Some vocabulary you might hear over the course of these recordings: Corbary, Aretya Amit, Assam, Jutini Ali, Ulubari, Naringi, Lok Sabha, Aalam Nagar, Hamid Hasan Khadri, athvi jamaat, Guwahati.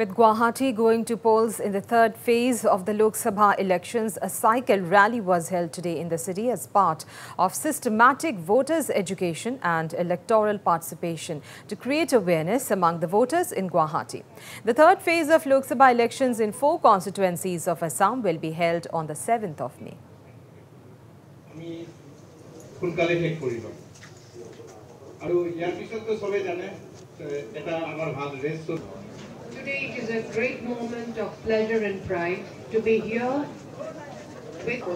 With Guwahati going to polls in the third phase of the Lok Sabha elections, a cycle rally was held today in the city as part of systematic voters' education and electoral participation to create awareness among the voters in Guwahati. The third phase of Lok Sabha elections in 4 constituencies of Assam will be held on the 7th of May. Today it is a great moment of pleasure and pride to be here with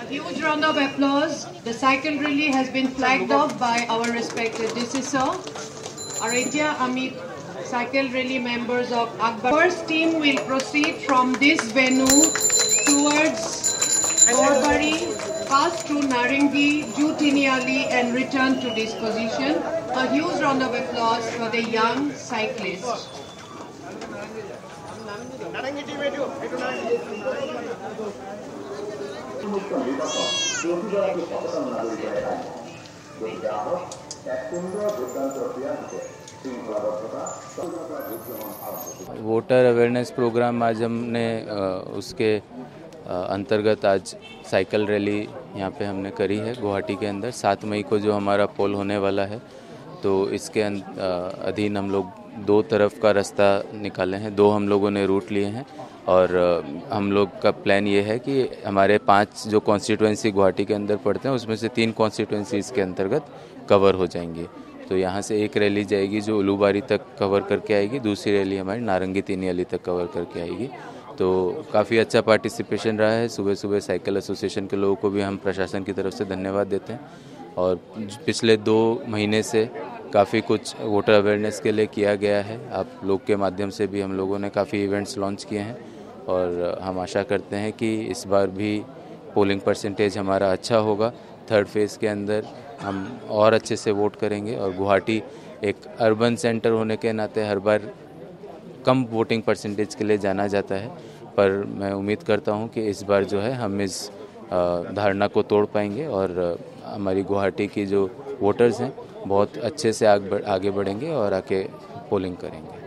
a huge round of applause. The cycle rally has been flagged off by our respected predecessor, Aretya Amit, cycle rally members of Akbar. First team will proceed from this venue towards Corbary, pass through Naringi, Jutini Ali, and return to this position. A huge round of applause for the young cyclist. Voter awareness programme आज हमने उसके अंतर्गत आज cycle rally यहाँ पे हमने करी है गुवाहाटी के अंदर। 7 मई को जो हमारा पोल होने वाला है, तो इसके अधीन हम लोग 2 तरफ का रास्ता निकाले हैं। 2 हम लोगों ने रूट लिए हैं और हम लोग का प्लान ये है कि हमारे 5 जो कॉन्स्टिट्यूएंसी गुवाहाटी के अंदर पड़ते हैं, उसमें से 3 कॉन्स्टिट्यूएंसी इसके अंतर्गत कवर हो जाएंगी। तो यहाँ से एक रैली जाएगी जो उलूबारी तक कवर करके आएगी, दूसरी रैली हमारी नारंगी तीनियाली तक कवर करके आएगी। तो काफ़ी अच्छा पार्टिसिपेशन रहा है। सुबह सुबह साइकिल एसोसिएशन के लोगों को भी हम प्रशासन की तरफ से धन्यवाद देते हैं, और पिछले 2 महीने से काफ़ी कुछ वोटर अवेयरनेस के लिए किया गया है। आप लोग के माध्यम से भी हम लोगों ने काफ़ी इवेंट्स लॉन्च किए हैं, और हम आशा करते हैं कि इस बार भी पोलिंग परसेंटेज हमारा अच्छा होगा। थर्ड फेज़ के अंदर हम और अच्छे से वोट करेंगे, और गुवाहाटी एक अर्बन सेंटर होने के नाते हर बार कम वोटिंग परसेंटेज के लिए जाना जाता है, पर मैं उम्मीद करता हूं कि इस बार जो है हम इस धारणा को तोड़ पाएंगे, और हमारी गुवाहाटी की जो वोटर्स हैं बहुत अच्छे से आगे बढ़ेंगे और आके पोलिंग करेंगे।